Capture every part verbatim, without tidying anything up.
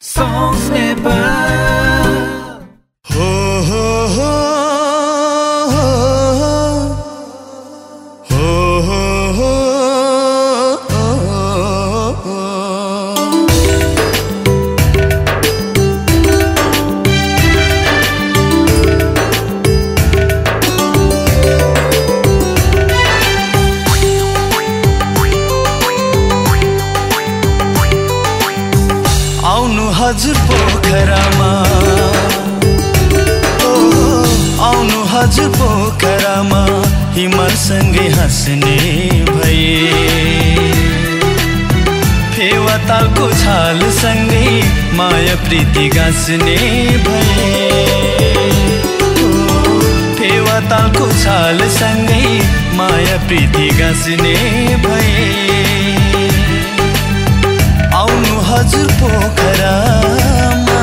Songs Nepal ho ho ho ho ho ho आउनु हजुर पोखरामा आउनु हजुर पोखरामा हिमालसँगै हाँस्ने भए फेवातालको छालसँगै माया प्रीति गाँस्ने भए फेवातालको छालसँगै माया प्रीति गाँस्ने भए आउनु हजुर पोखरामा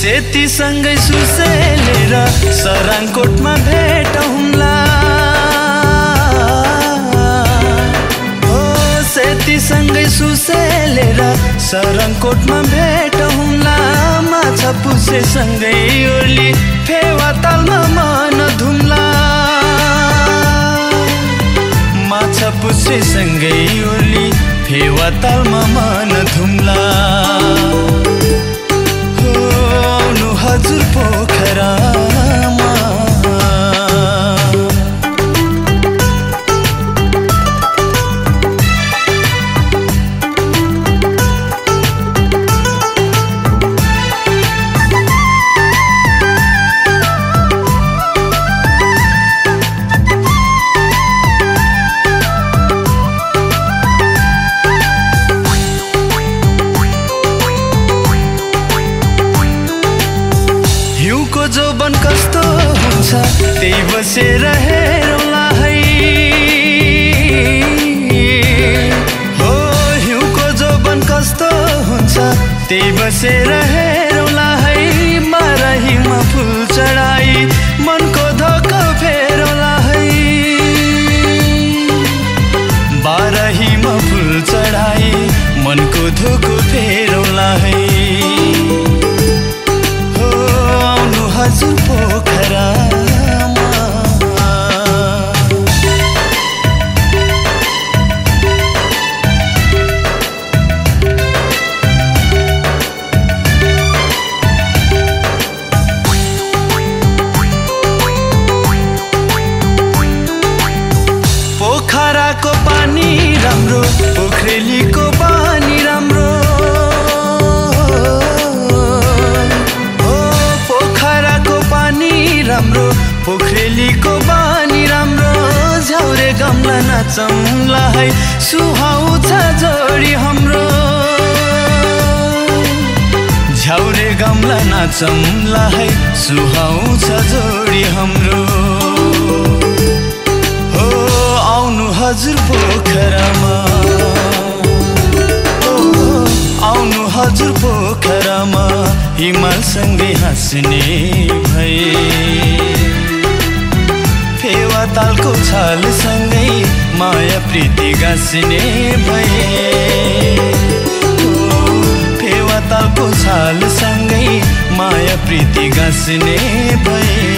सेती सँगै सुसेलेर सराङकोटमा भेटौँला सँगै सुसेलेर सरङकोटमा भेटौँला माछा पुसे सँगै ओर्ली फेवातालमा मन धुम्ला माछा पुसे सँगै ओर्ली फेवातालमा मन धुम्ला हो आउनु हजुर पोखरामा जोबन कस्तो हुन्छ त्यही बसेर हेरौँला है हो हिउँको जोबन कस्तो हुन्छ त्यही बसेर हेरौँला है मराहीमा फुल चढाई मनको धोका फेरौँला है बाराहीमा फुल चढाई मनको धोको फेरौँला है हजुर पोखरामा पोखराको पानी राम्रो पोखरेलीको पानी राम्रो पोखरेलीको बानी राम्रो झौरे गमला नाचौँला है सुहाउँछ जोडी हाम्रो झौरे गमला नाचौँला है सुहाउँछ जोडी हाम्रो हो आउनु हजुर पोखरामा आउनु हजुर पोखरामा हिमालसँगै हाँस्ने भए फेवातालको छालसँगै माया प्रीति गाँस्ने भए फेवातालको छालसँगै माया प्रीति गाँस्ने भए।